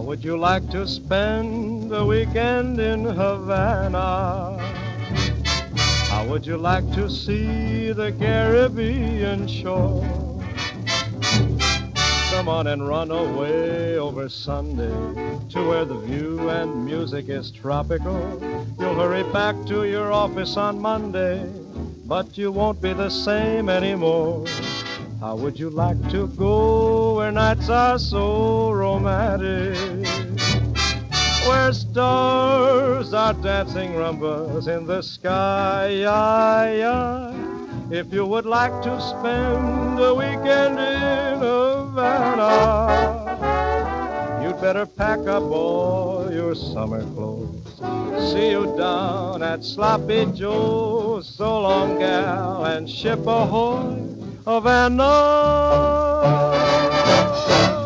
How would you like to spend the weekend in Havana? How would you like to see the Caribbean shore? Come on and run away over Sunday to where the view and music is tropical. You'll hurry back to your office on Monday, but you won't be the same anymore. How would you like to go where nights are so romantic, where stars are dancing rumbas in the sky? If you would like to spend a weekend in Havana, you'd better pack up all your summer clothes. See you down at Sloppy Joe's. So long, gal, and ship ahoy, Havana.